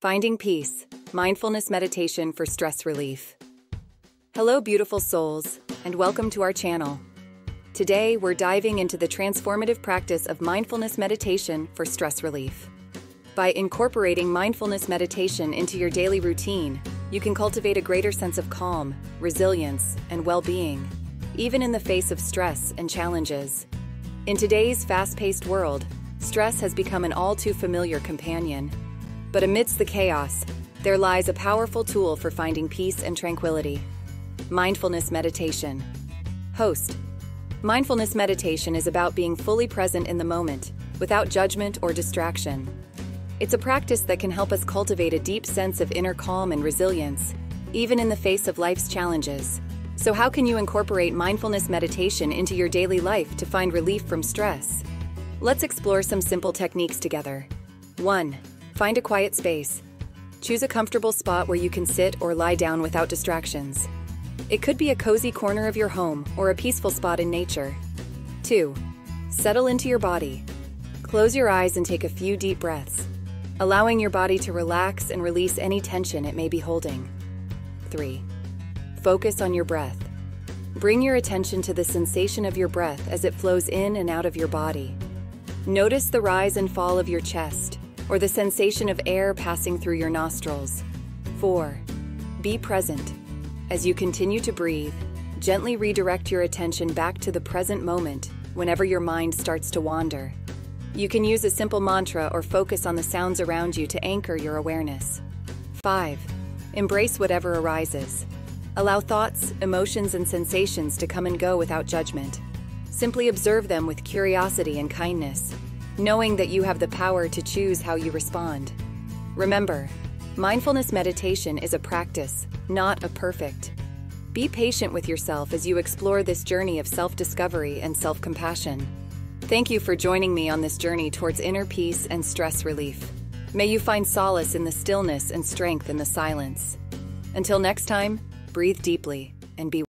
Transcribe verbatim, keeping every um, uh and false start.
Finding Peace, Mindfulness Meditation for Stress Relief. Hello, beautiful souls, and welcome to our channel. Today, we're diving into the transformative practice of mindfulness meditation for stress relief. By incorporating mindfulness meditation into your daily routine, you can cultivate a greater sense of calm, resilience, and well-being, even in the face of stress and challenges. In today's fast-paced world, stress has become an all-too-familiar companion. But amidst the chaos, there lies a powerful tool for finding peace and tranquility: mindfulness meditation. Host: mindfulness meditation is about being fully present in the moment, without judgment or distraction. It's a practice that can help us cultivate a deep sense of inner calm and resilience, even in the face of life's challenges. So how can you incorporate mindfulness meditation into your daily life to find relief from stress? Let's explore some simple techniques together. one. Find a quiet space. Choose a comfortable spot where you can sit or lie down without distractions. It could be a cozy corner of your home or a peaceful spot in nature. two. Settle into your body. Close your eyes and take a few deep breaths, allowing your body to relax and release any tension it may be holding. three. Focus on your breath. Bring your attention to the sensation of your breath as it flows in and out of your body. Notice the rise and fall of your chest, or the sensation of air passing through your nostrils. four. Be present. As you continue to breathe, gently redirect your attention back to the present moment whenever your mind starts to wander. You can use a simple mantra or focus on the sounds around you to anchor your awareness. five. Embrace whatever arises. Allow thoughts, emotions, and sensations to come and go without judgment. Simply observe them with curiosity and kindness, knowing that you have the power to choose how you respond. Remember, mindfulness meditation is a practice, not a perfect. Be patient with yourself as you explore this journey of self-discovery and self-compassion. Thank you for joining me on this journey towards inner peace and stress relief. May you find solace in the stillness and strength in the silence. Until next time, breathe deeply and be